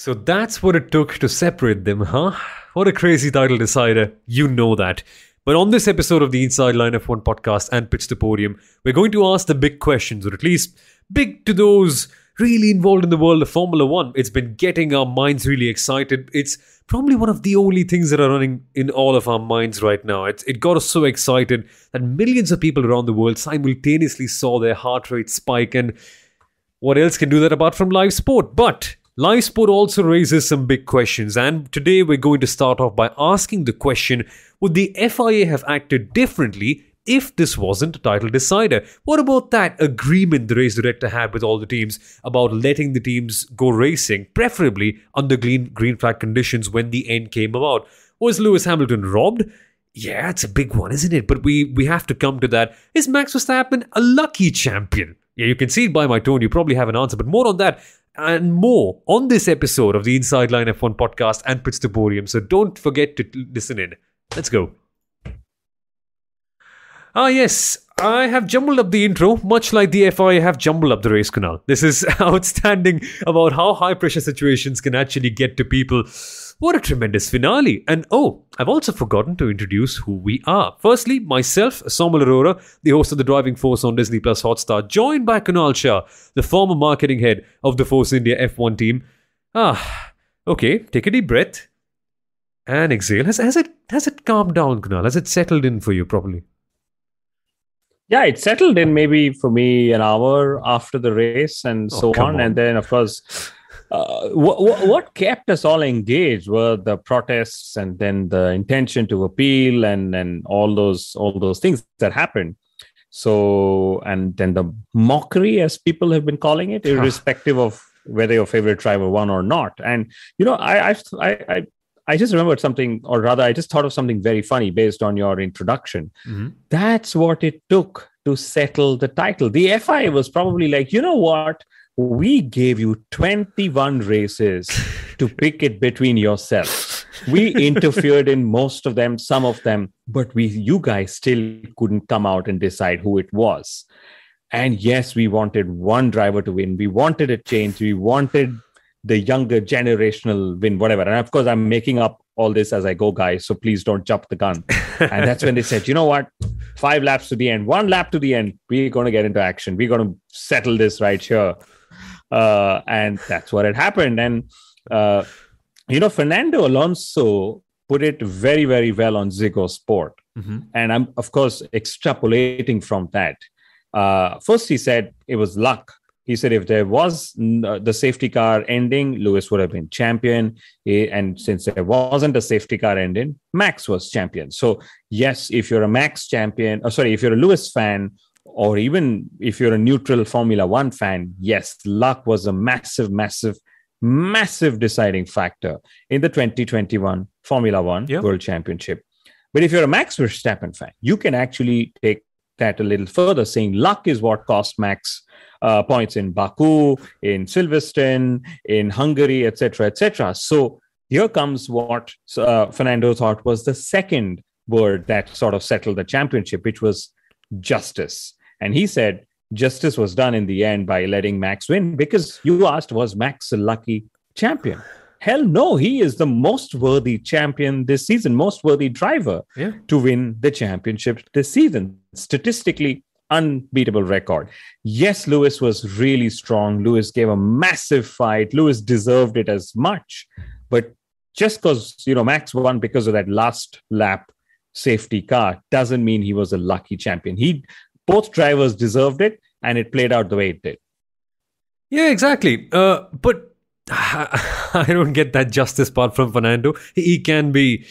So that's what it took to separate them, huh? What a crazy title decider, you know that. But on this episode of the Inside Line F1 Podcast and Pits to Podium, we're going to ask the big questions, or at least big to those really involved in the world of Formula 1. It's been getting our minds really excited. It's probably one of the only things that are running in all of our minds right now. It got us so excited that millions of people around the world simultaneously saw their heart rate spike, and what else can do that apart from live sport? But live sport also raises some big questions, and today we're going to start off by asking the question, would the FIA have acted differently if this wasn't a title decider? What about that agreement the race director had with all the teams about letting the teams go racing, preferably under green flag conditions when the end came about? Was Lewis Hamilton robbed? Yeah, it's a big one, isn't it? But we have to come to that. Is Max Verstappen a lucky champion? Yeah, you can see it by my tone, you probably have an answer, but more on that and more on this episode of the Inside Line F1 Podcast and Pits to Podium, so don't forget to listen in. Let's go. Ah yes, I have jumbled up the intro, much like the FIA have jumbled up the race, Kunal. This is outstanding about how high-pressure situations can actually get to people. What a tremendous finale. And oh, I've also forgotten to introduce who we are. Firstly, myself, Soumil Arora, the host of The Driving Force on Disney Plus Hotstar, joined by Kunal Shah, the former marketing head of the Force India F1 team. Ah, okay, take a deep breath and exhale. Has it calmed down, Kunal? Has it settled in for you properly? Yeah, it settled in maybe for me an hour after the race and so on. And then, of course... what kept us all engaged were the protests and then the intention to appeal and all those things that happened. So, and then the mockery, as people have been calling it, irrespective of whether your favorite driver won or not. And, you know, I just remembered something, or rather I just thought of something very funny based on your introduction. Mm-hmm. That's what it took to settle the title. The FIA was probably like, you know what? We gave you 21 races to pick it between yourselves. We interfered in most of them, some of them, but you guys still couldn't come out and decide who it was. And yes, we wanted one driver to win. We wanted a change. We wanted the younger generational win, whatever. And of course, I'm making up all this as I go, guys. So please don't jump the gun. And that's when they said, you know what? 5 laps to the end, 1 lap to the end. We're going to get into action. We're going to settle this right here. And that's what had happened. And, you know, Fernando Alonso put it very, very well on Ziggo Sport. Mm-hmm. And I'm, of course, extrapolating from that. First, he said it was luck. He said if there was the safety car ending, Lewis would have been champion. And since there wasn't a safety car ending, Max was champion. So, yes, if you're a Max champion, or sorry, if you're a Lewis fan, or even if you're a neutral Formula One fan, yes, luck was a massive, massive, massive deciding factor in the 2021 Formula One World Championship. But if you're a Max Verstappen fan, you can actually take that a little further, saying luck is what cost Max points in Baku, in Silverstone, in Hungary, etc., etc. So here comes what Fernando thought was the second word that sort of settled the championship, which was justice. And he said justice was done in the end by letting Max win, because you asked, was Max a lucky champion? Hell no, he is the most worthy champion this season, most worthy driver to win the championship this season. Statistically, unbeatable record. Yes, Lewis was really strong. Lewis gave a massive fight. Lewis deserved it as much. But just because, you know, Max won because of that last lap safety car doesn't mean he was a lucky champion. Both drivers deserved it, and it played out the way it did. Yeah, exactly. But I don't get that justice part from Fernando. He can be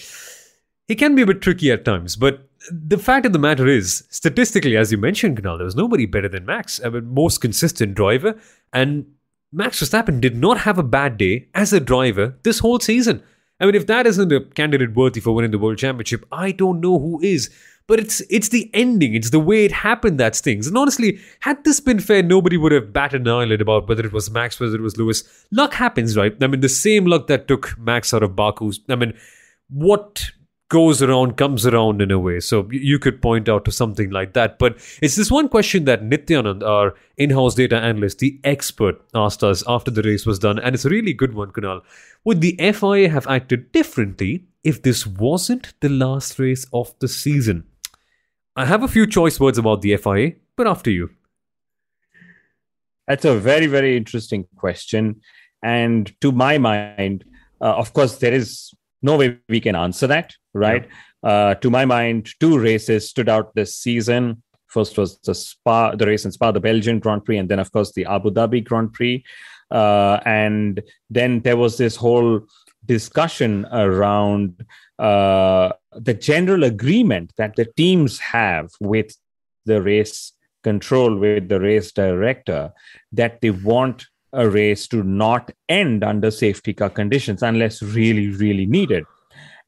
a bit tricky at times. But the fact of the matter is, statistically, as you mentioned, Kunal, there was nobody better than Max. I mean, most consistent driver. And Max Verstappen did not have a bad day as a driver this whole season. I mean, if that isn't a candidate worthy for winning the World Championship, I don't know who is. But it's the ending, it's the way it happened that stings. And honestly, had this been fair, nobody would have batted an eyelid about whether it was Max, whether it was Lewis. Luck happens, right? I mean, the same luck that took Max out of Baku. I mean, what goes around, comes around in a way. So you could point out to something like that. But it's this one question that Nithyanand, our in-house data analyst, the expert, asked us after the race was done. And it's a really good one, Kunal. Would the FIA have acted differently if this wasn't the last race of the season? I have a few choice words about the FIA, but after you. That's a very, very interesting question. And to my mind, of course, there is no way we can answer that, right? Yeah. To my mind, two races stood out this season. First was the race in Spa, the Belgian Grand Prix, and then, of course, the Abu Dhabi Grand Prix. And then there was this whole discussion around the general agreement that the teams have with the race control, with the race director, that they want a race to not end under safety car conditions unless really, really needed.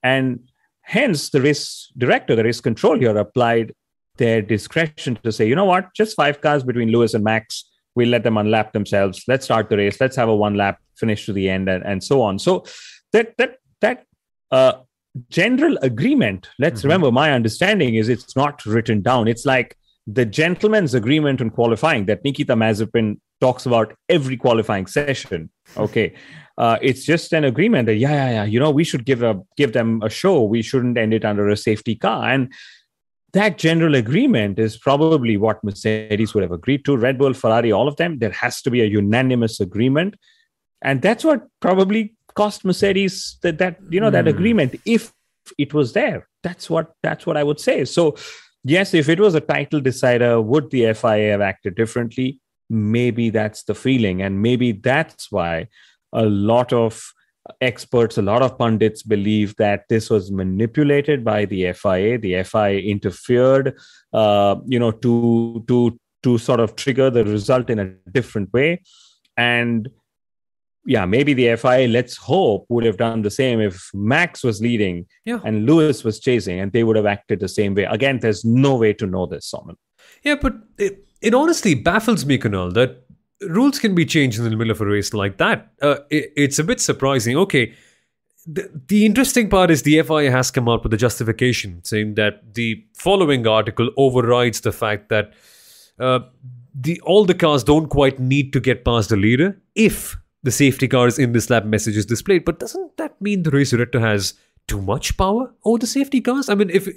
And hence the race director, the race control here applied their discretion to say, you know what, just five cars between Lewis and Max, we'll let them unlap themselves. Let's start the race. Let's have a one lap finish to the end and so on. So that general agreement, let's remember, my understanding is it's not written down. It's like the gentleman's agreement on qualifying that Nikita Mazepin talks about every qualifying session. Okay. It's just an agreement that, you know, we should give them a show. We shouldn't end it under a safety car. And that general agreement is probably what Mercedes would have agreed to. Red Bull, Ferrari, all of them, there has to be a unanimous agreement. And that's what probably cost Mercedes that agreement, if it was there. That's what I would say. So yes, if it was a title decider, would the FIA have acted differently? Maybe that's the feeling. And maybe that's why a lot of experts, a lot of pundits believe that this was manipulated by the FIA. The FIA interfered, to sort of trigger the result in a different way. And yeah, maybe the FIA, let's hope, would have done the same if Max was leading and Lewis was chasing, and they would have acted the same way. Again, there's no way to know this, Soumil. Yeah, but it honestly baffles me, Kunal, that rules can be changed in the middle of a race like that. It's a bit surprising. Okay, the interesting part is the FIA has come out with a justification saying that the following article overrides the fact that all the cars don't quite need to get past the leader if the safety car is in this lap message is displayed. But doesn't that mean the race director has too much power over the safety cars? I mean, if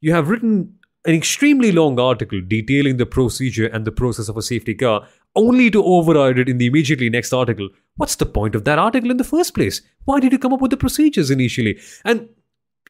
you have written an extremely long article detailing the procedure and the process of a safety car, only to override it in the immediately next article, what's the point of that article in the first place? Why did you come up with the procedures initially? And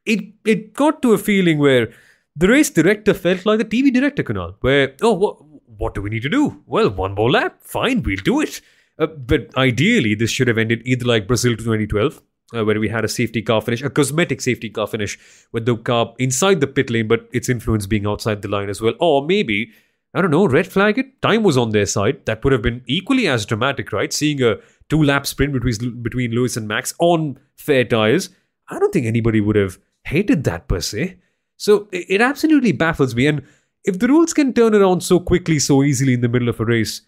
it got to a feeling where the race director felt like the TV director, Kunal, where, what do we need to do? Well, one more lap, fine, we'll do it. But ideally, this should have ended either like Brazil 2012, where we had a safety car finish, a cosmetic safety car finish with the car inside the pit lane, but its influence being outside the line as well. Or maybe, I don't know, red flag it. Time was on their side. That would have been equally as dramatic, right? Seeing a two-lap sprint between Lewis and Max on fair tyres. I don't think anybody would have hated that per se. So it absolutely baffles me. And if the rules can turn around so quickly, so easily in the middle of a race,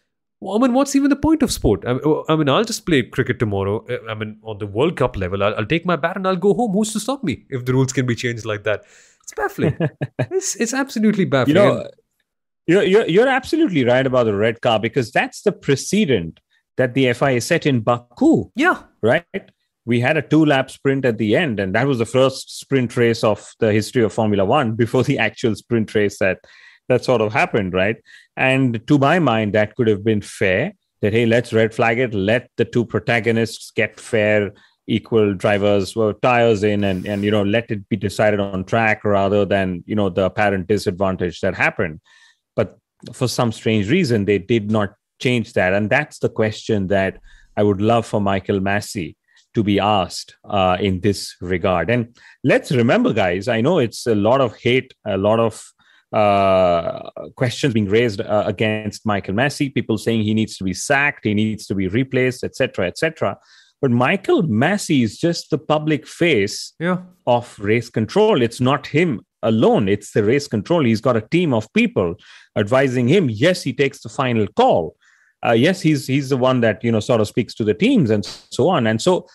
I mean, what's even the point of sport? I mean, I'll just play cricket tomorrow. I mean, on the World Cup level, I'll take my bat and I'll go home. Who's to stop me if the rules can be changed like that? It's baffling. It's absolutely baffling. You're absolutely right about the red car, because that's the precedent that the FIA set in Baku. Yeah. Right? We had a two-lap sprint at the end, and that was the first sprint race of the history of Formula One before the actual sprint race that sort of happened, right? And to my mind, that could have been fair, that, hey, let's red flag it, let the two protagonists get fair, equal drivers, tires in, and, you know, let it be decided on track rather than, you know, the apparent disadvantage that happened. But for some strange reason, they did not change that. And that's the question that I would love for Michael Masi to be asked in this regard. And let's remember, guys, I know it's a lot of hate, a lot of questions being raised against Michael Masi, people saying he needs to be sacked, he needs to be replaced, etc., etc. But Michael Masi is just the public face of race control. It's not him alone. It's the race control. He's got a team of people advising him. Yes, he takes the final call. Yes, he's the one that, you know, sort of speaks to the teams and so on. And so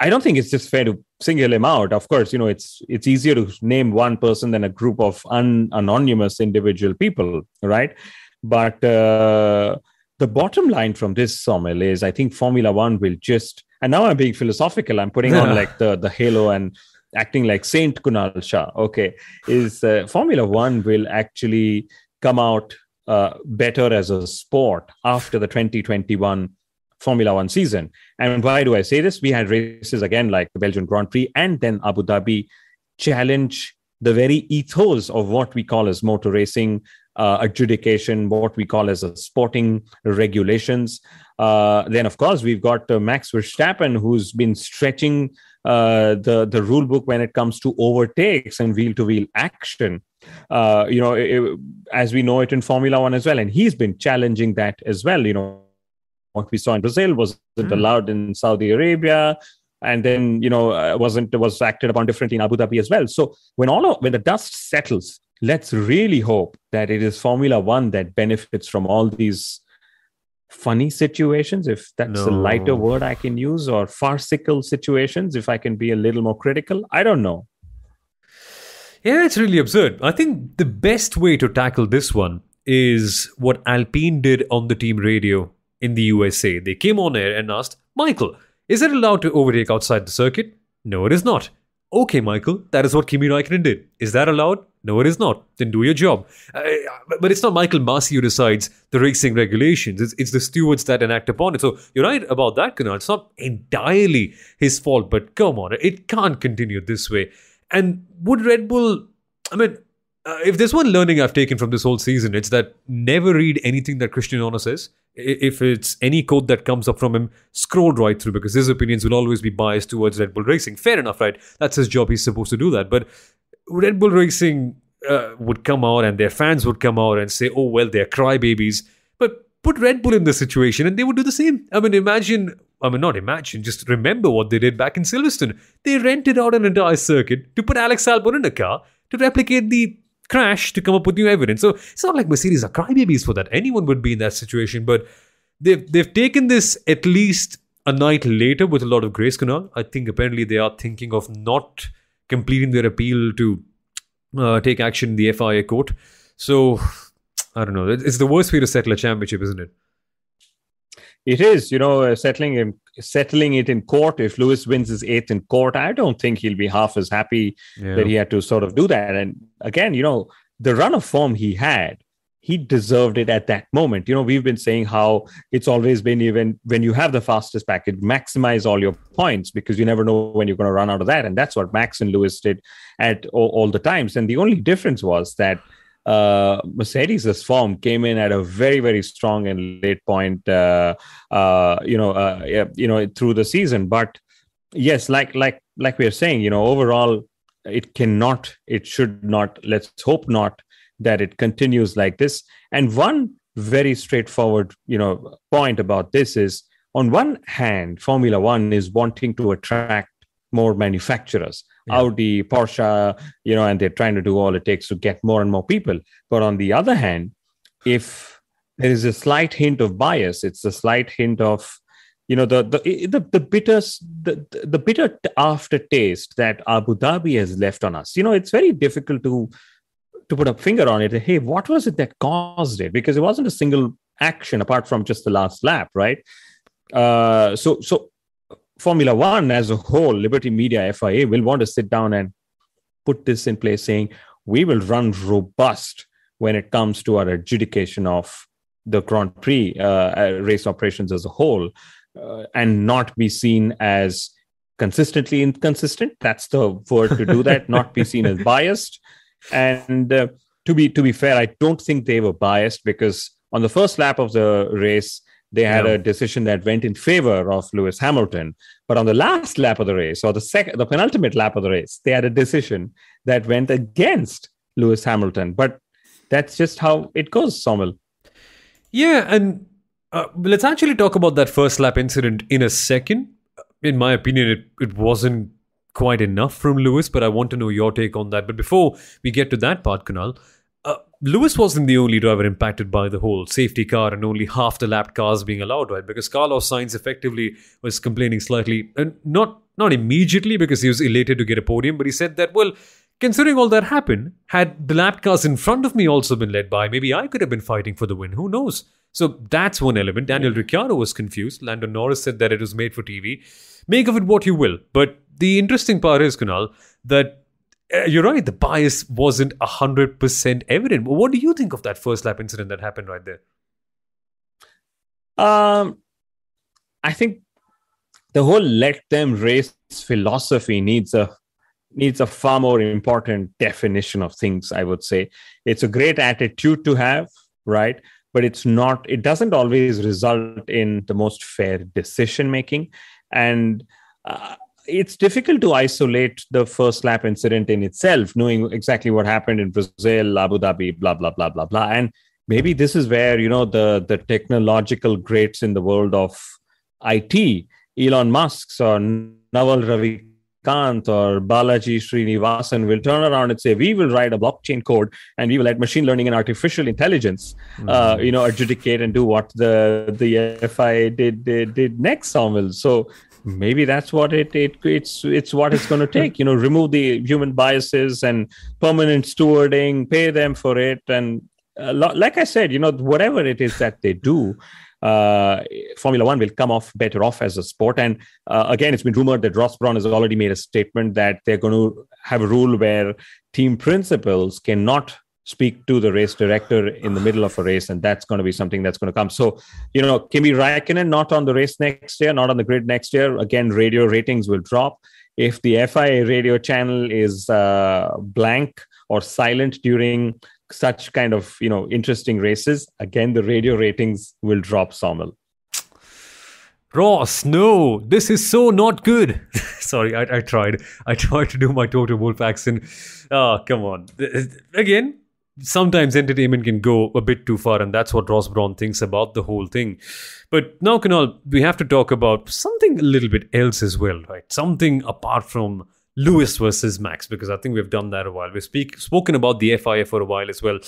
I don't think it's just fair to single him out. Of course, you know, it's easier to name one person than a group of anonymous individual people, right? But the bottom line from this, Soumil, is I think Formula One will just, and now I'm being philosophical, I'm putting on like the halo and acting like Saint Kunal Shah, okay, is Formula One will actually come out better as a sport after the 2021 Formula One season. And why do I say this? We had races again like the Belgian Grand Prix and then Abu Dhabi challenge the very ethos of what we call as motor racing adjudication, what we call as a sporting regulations. Then, of course, we've got Max Verstappen, who's been stretching the rule book when it comes to overtakes and wheel-to-wheel action. You know, as we know it in Formula One as well. And he's been challenging that as well, you know. What we saw in Brazil wasn't allowed in Saudi Arabia, and then you know was acted upon differently in Abu Dhabi as well. So when the dust settles, let's really hope that it is Formula One that benefits from all these funny situations, if that's a lighter word I can use, or farcical situations, if I can be a little more critical. I don't know. Yeah, it's really absurd. I think the best way to tackle this one is what Alpine did on the team radio. In the USA, they came on air and asked, Michael, is it allowed to overtake outside the circuit? No, it is not. Okay, Michael, that is what Kimi Räikkönen did. Is that allowed? No, it is not. Then do your job. But it's not Michael Masi who decides the racing regulations. It's the stewards that enact upon it. So you're right about that, Kunal. It's not entirely his fault, but come on, it can't continue this way. And would Red Bull... I mean, if there's one learning I've taken from this whole season, it's that never read anything that Christian Horner says. If it's any quote that comes up from him, scroll right through, because his opinions will always be biased towards Red Bull Racing. Fair enough, right? That's his job. He's supposed to do that. But Red Bull Racing would come out and their fans would come out and say, oh, well, they're crybabies. But put Red Bull in this situation and they would do the same. I mean, just remember what they did back in Silverstone. They rented out an entire circuit to put Alex Albon in a car to replicate the crash to come up with new evidence. So it's not like Mercedes are crybabies for that. Anyone would be in that situation, but they've taken this at least a night later with a lot of grace, Kunal. I think apparently they are thinking of not completing their appeal to take action in the FIA court. So, I don't know. It's the worst way to settle a championship, isn't it? It is, you know, settling it in court. If Lewis wins his 8th in court, I don't think he'll be half as happy that he had to sort of do that. And again, you know, the run of form he had, he deserved it at that moment. You know, we've been saying how it's always been, even when you have the fastest package, maximize all your points, because you never know when you're going to run out of that. And that's what Max and Lewis did at all the times. And the only difference was that Mercedes's form came in at a very, very strong and late point, through the season. But yes, like we are saying, you know, overall, it should not. Let's hope not that it continues like this. And one very straightforward, you know, point about this is, on one hand, Formula One is wanting to attract more manufacturers. Audi, Porsche, you know, and they're trying to do all it takes to get more and more people. But on the other hand, if there is a slight hint of bias, it's a slight hint of, you know, the bitter aftertaste that Abu Dhabi has left on us. You know, it's very difficult to put a finger on it. Hey, what was it that caused it? Because it wasn't a single action apart from just the last lap, right? So Formula One as a whole, Liberty Media, FIA, will want to sit down and put this in place, saying we will run robust when it comes to our adjudication of the Grand Prix race operations as a whole, and not be seen as consistently inconsistent. That's the word to do that. Not be seen as biased. And to be fair, I don't think they were biased, because on the first lap of the race, they had a decision that went in favor of Lewis Hamilton. But on the last lap of the race, or the penultimate lap of the race, they had a decision that went against Lewis Hamilton. But that's just how it goes, Soumil. Yeah, and let's actually talk about that first lap incident in a second. In my opinion, it wasn't quite enough from Lewis, but I want to know your take on that. But before we get to that part, Kunal, Lewis wasn't the only driver impacted by the whole safety car and only half the lapped cars being allowed, right? Because Carlos Sainz effectively was complaining slightly, and not immediately because he was elated to get a podium, but he said that, well, considering all that happened, had the lapped cars in front of me also been led by, maybe I could have been fighting for the win. Who knows? So that's one element. Daniel Ricciardo was confused. Lando Norris said that it was made for TV. Make of it what you will. But the interesting part is, Kunal, that you're right, the bias wasn't 100% evident. What do you think of that first lap incident that happened right there? I think the whole let them race philosophy needs a far more important definition of things, I would say. It's a great attitude to have, right? But it doesn't always result in the most fair decision-making. And it's difficult to isolate the first lap incident in itself, knowing exactly what happened in Brazil, Abu Dhabi, blah, blah, blah, blah, blah. And maybe this is where, you know, the technological greats in the world of IT, Elon Musk's or Naval Ravi or Balaji Srinivasan will turn around and say, we will write a blockchain code and we will let machine learning and artificial intelligence, adjudicate and do what the FIA did next, Soumil. So maybe that's what it's what it's going to take, remove the human biases and permanent stewarding, pay them for it. And like I said, whatever it is that they do, Formula One will come off better off as a sport. And again, it's been rumored that Ross Brawn has already made a statement that they're going to have a rule where team principals cannot speak to the race director in the middle of a race. And that's going to be something that's going to come. So, Kimi Räikkönen not on the race next year, not on the grid next year. Again, radio ratings will drop. If the FIA radio channel is blank or silent during such kind of, interesting races, again, the radio ratings will drop, Soumil. Ross, no, this is so not good. Sorry, I tried. I tried to do my Toto Wolff accent. Oh, come on. Again, sometimes entertainment can go a bit too far, and that's what Ross Brawn thinks about the whole thing. But now, Kunal, we have to talk about something a little bit else as well, right? Something apart from Lewis versus Max, because I think we've done that a while. We've spoken about the FIA for a while as well.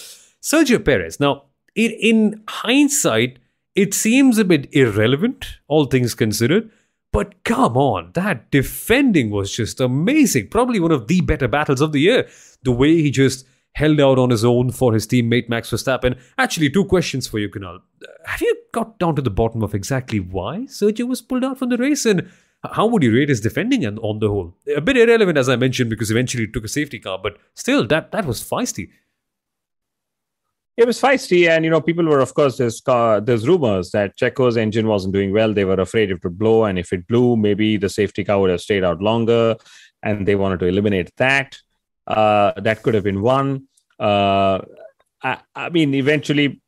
Sergio Perez. Now, in hindsight, it seems a bit irrelevant, all things considered. But come on, that defending was just amazing. Probably one of the better battles of the year. The way he just held out on his own for his teammate Max Verstappen. Actually, two questions for you, Kunal. Have you got down to the bottom of exactly why Sergio was pulled out from the race, and how would you rate his defending on the whole? A bit irrelevant, as I mentioned, because eventually it took a safety car. But still, that was feisty. It was feisty. And, people were, of course, there's rumors that Checo's engine wasn't doing well. They were afraid it would blow. And if it blew, maybe the safety car would have stayed out longer. And they wanted to eliminate that. That could have been one. I mean, eventually,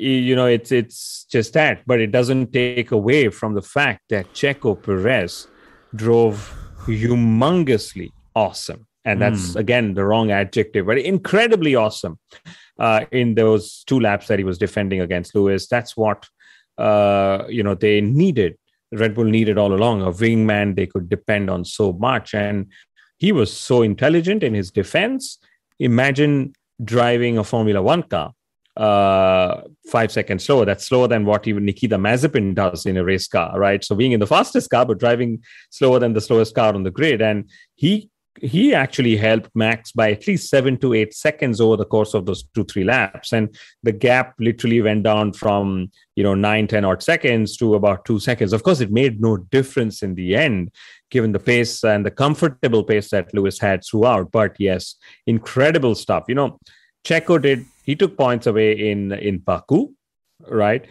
it's just that, but it doesn't take away from the fact that Checo Perez drove humongously awesome. And that's, again, the wrong adjective, but incredibly awesome in those two laps that he was defending against Lewis. That's what, they needed. Red Bull needed all along, a wingman they could depend on so much. And he was so intelligent in his defense. Imagine driving a Formula One car 5 seconds slower. That's slower than what even Nikita Mazepin does in a race car, right? So being in the fastest car, but driving slower than the slowest car on the grid. And he actually helped Max by at least 7 to 8 seconds over the course of those 2-3 laps. And the gap literally went down from, 9-10 odd seconds to about 2 seconds. Of course, it made no difference in the end, given the pace and the comfortable pace that Lewis had throughout. But yes, incredible stuff. Checo he took points away in Baku, right?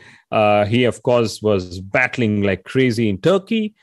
He, of course, was battling like crazy in Turkey.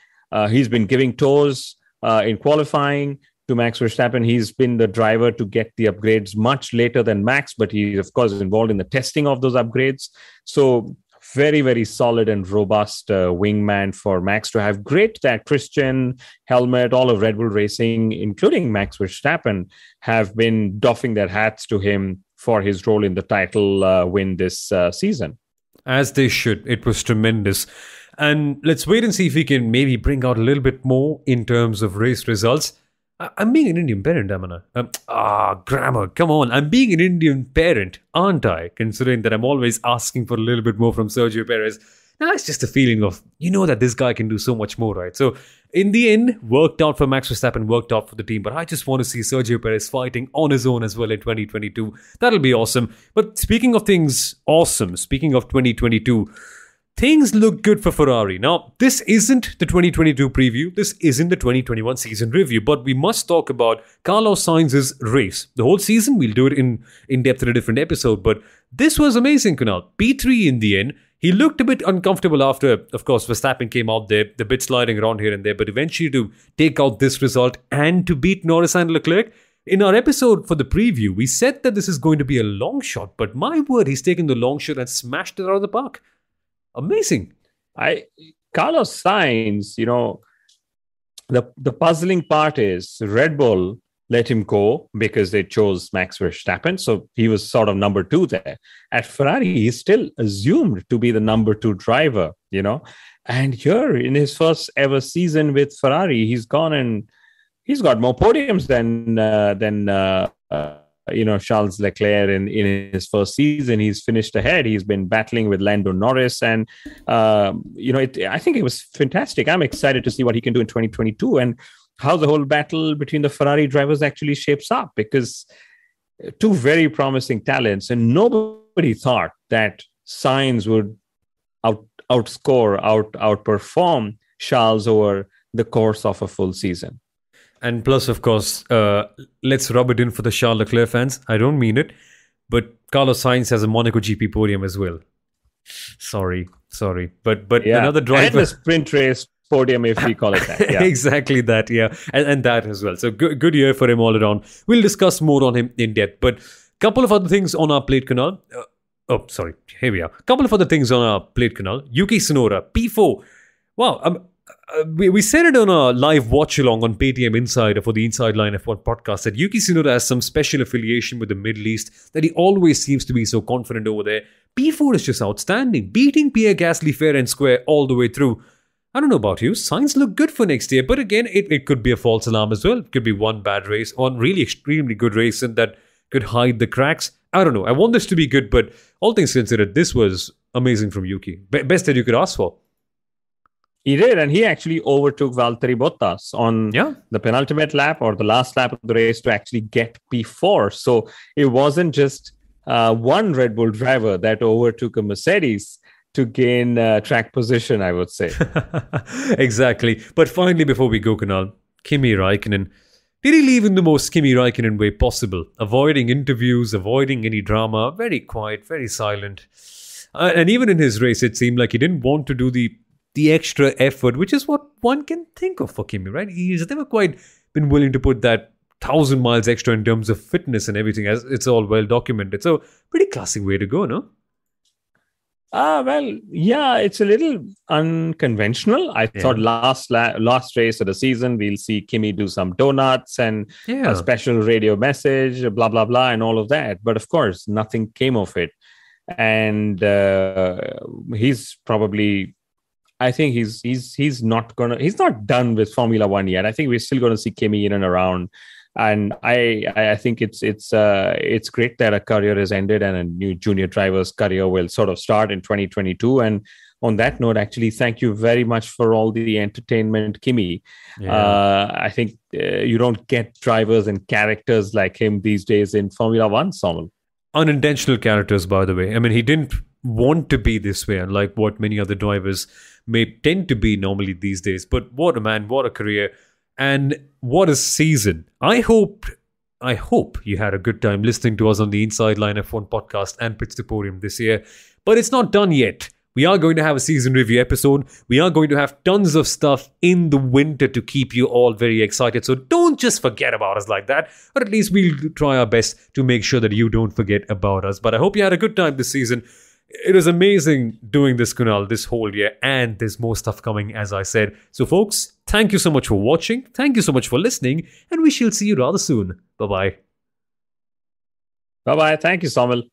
He's been giving toes in qualifying to Max Verstappen. He's been the driver to get the upgrades much later than Max, but he's, of course, involved in the testing of those upgrades. So very, very solid and robust wingman for Max to have. Great that Christian, Helmut, all of Red Bull Racing, including Max Verstappen, have been doffing their hats to him for his role in the title win this season. As they should. It was tremendous. And let's wait and see if we can maybe bring out a little bit more in terms of race results. I'm being an Indian parent, am I not? Grammar, come on. I'm being an Indian parent, aren't I? Considering that I'm always asking for a little bit more from Sergio Perez. Now, it's just the feeling of, you know that this guy can do so much more, right? So, in the end, worked out for Max Verstappen, worked out for the team. But I just want to see Sergio Perez fighting on his own as well in 2022. That'll be awesome. But speaking of things awesome, speaking of 2022... things look good for Ferrari. Now, this isn't the 2022 preview. This isn't the 2021 season review. But we must talk about Carlos Sainz's race. The whole season, we'll do it in depth in a different episode. But this was amazing, Kunal. P3 in the end. He looked a bit uncomfortable after, of course, Verstappen came out there. The bit sliding around here and there. But eventually to take out this result and to beat Norris and Leclerc. In our episode for the preview, we said that this is going to be a long shot. But my word, he's taken the long shot and smashed it out of the park. Amazing. Carlos Sainz, you know, the puzzling part is Red Bull let him go because they chose Max Verstappen. So he was sort of number two there. At Ferrari, he's still assumed to be the number two driver, you know. And here in his first ever season with Ferrari, he's gone and he's got more podiums than Charles Leclerc in his first season. He's finished ahead. He's been battling with Lando Norris. And, I think it was fantastic. I'm excited to see what he can do in 2022 and how the whole battle between the Ferrari drivers actually shapes up, because two very promising talents. And nobody thought that Sainz would outperform Charles over the course of a full season. And plus, of course, let's rub it in for the Charles Leclerc fans. I don't mean it, but Carlos Sainz has a Monaco GP podium as well. Sorry. But yeah. Another driver... and the sprint race podium, if we call it that. Yeah. Exactly that, yeah. And that as well. So good year for him all around. We'll discuss more on him in depth. But a couple of other things on our plate, Kunal. Here we are. A couple of other things on our plate, Kunal. Yuki Tsunoda, P4. Wow, we said it on a live watch-along on Paytm Insider for the Inside Line F1 podcast that Yuki Tsunoda has some special affiliation with the Middle East, that he always seems to be so confident over there. P4 is just outstanding, beating Pierre Gasly fair and square all the way through. I don't know about you, Sainz look good for next year, but again, it could be a false alarm as well. It could be one bad race, one really extremely good race, and that could hide the cracks. I don't know. I want this to be good, but all things considered, this was amazing from Yuki. Best that you could ask for. He did, and he actually overtook Valtteri Bottas on the penultimate lap or the last lap of the race to actually get P4. So it wasn't just one Red Bull driver that overtook a Mercedes to gain track position, I would say. Exactly. But finally, before we go, Kunal, Kimi Räikkönen. Did he leave in the most Kimi Räikkönen way possible? Avoiding interviews, avoiding any drama, very quiet, very silent. And even in his race, it seemed like he didn't want to do the extra effort, which is what one can think of for Kimi, right? He's never quite been willing to put that 1,000 miles extra in terms of fitness and everything, as it's all well documented. So, pretty classic way to go, no? It's a little unconventional. I thought last race of the season, we'll see Kimi do some donuts and a special radio message, blah, blah, blah, and all of that. But of course, nothing came of it. And he's probably... I think he's not done with Formula One yet. I think we're still going to see Kimi in and around, and I think it's great that a career has ended and a new junior driver's career will sort of start in 2022. And on that note, actually, thank you very much for all the entertainment, Kimi. Yeah. I think you don't get drivers and characters like him these days in Formula One, Soumil. Unintentional characters, by the way. I mean, he didn't want to be this way, unlike what many other drivers may tend to be normally these days. But what a man, what a career, and what a season. I hope you had a good time listening to us on the Inside Line F1 podcast and Pits to Podium this year. But it's not done yet. We are going to have a season review episode. We are going to have tons of stuff in the winter to keep you all very excited. So don't just forget about us like that. Or at least we'll try our best to make sure that you don't forget about us. But I hope you had a good time this season. It was amazing doing this, Kunal, this whole year, and there's more stuff coming, as I said. So, folks, thank you so much for watching. Thank you so much for listening, and we shall see you rather soon. Bye-bye. Bye-bye. Thank you, Soumil.